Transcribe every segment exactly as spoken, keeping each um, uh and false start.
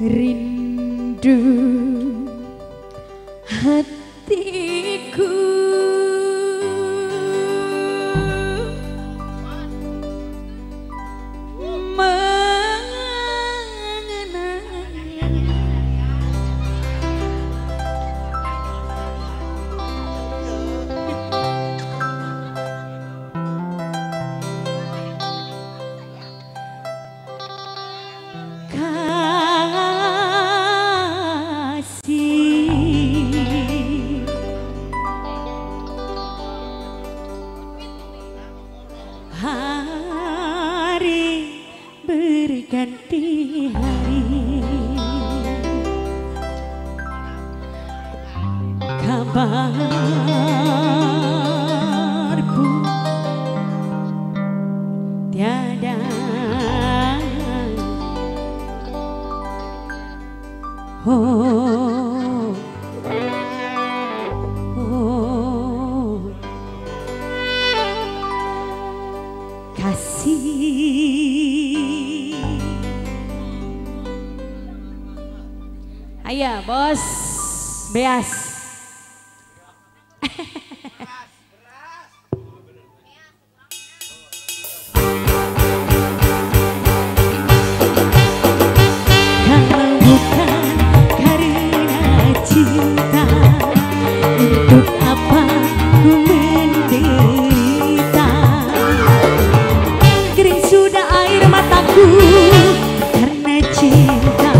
rindu hatiku. Hari berganti hari, kabar pun tiada oh. Ayo bos Beas. Kalau bukan karena cinta, untuk apa ku menderita? Kering sudah air mataku karena cinta.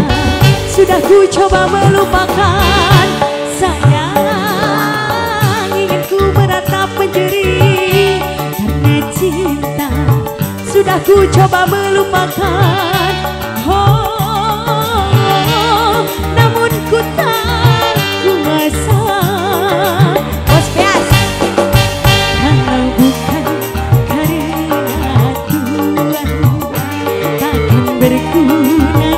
Sudah ku coba melupakan, sayang ingin ku menatap menjerit karena cinta. Sudah ku coba melupakan, oh, namun ku tak kuasa. Bos Beas, kalau bukan karena Tuhan, takkan berguna.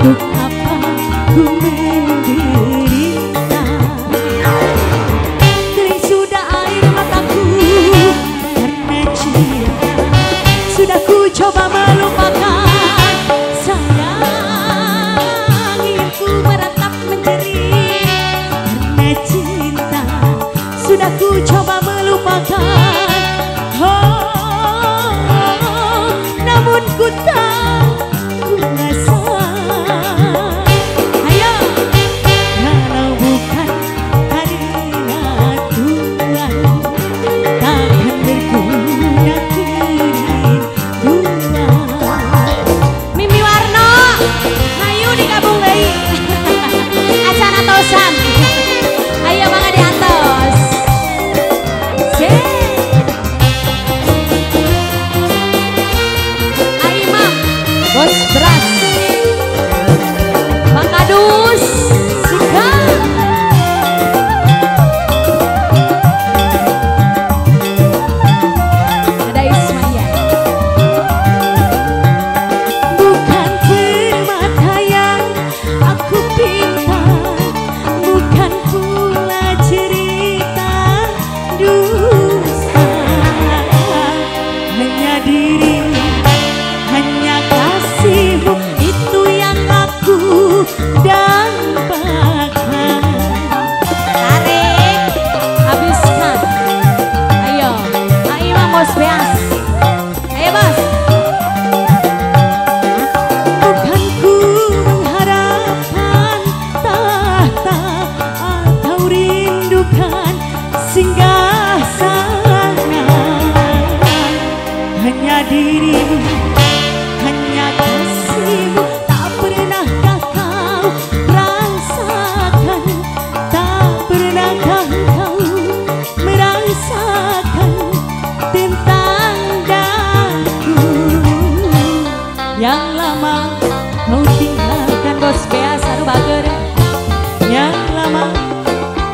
Untuk apa ku menderita? Kering sudah air mataku karena cinta. Sudah ku coba melupakan, sayang ingin ku meratap menjerit karena cinta. Sudah ku coba melupakan, oh, namun ku tak kuasa. Acara tosan, ayo bangga di atas.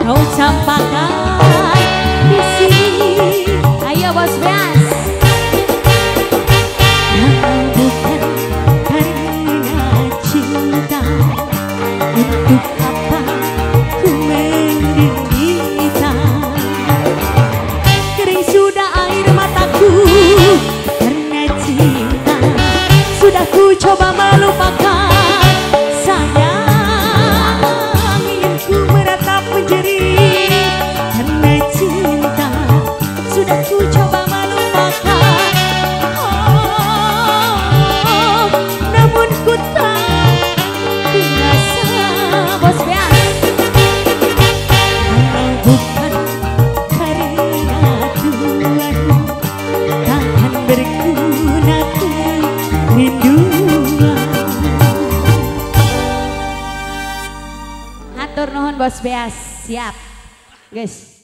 kau campakkan di sini. Ayo bos Beas. Yang bukan karena cinta, untuk apa ku menderita? Kering sudah air mataku karena cinta. Sudah ku coba melupakan. Bos Beas siap guys.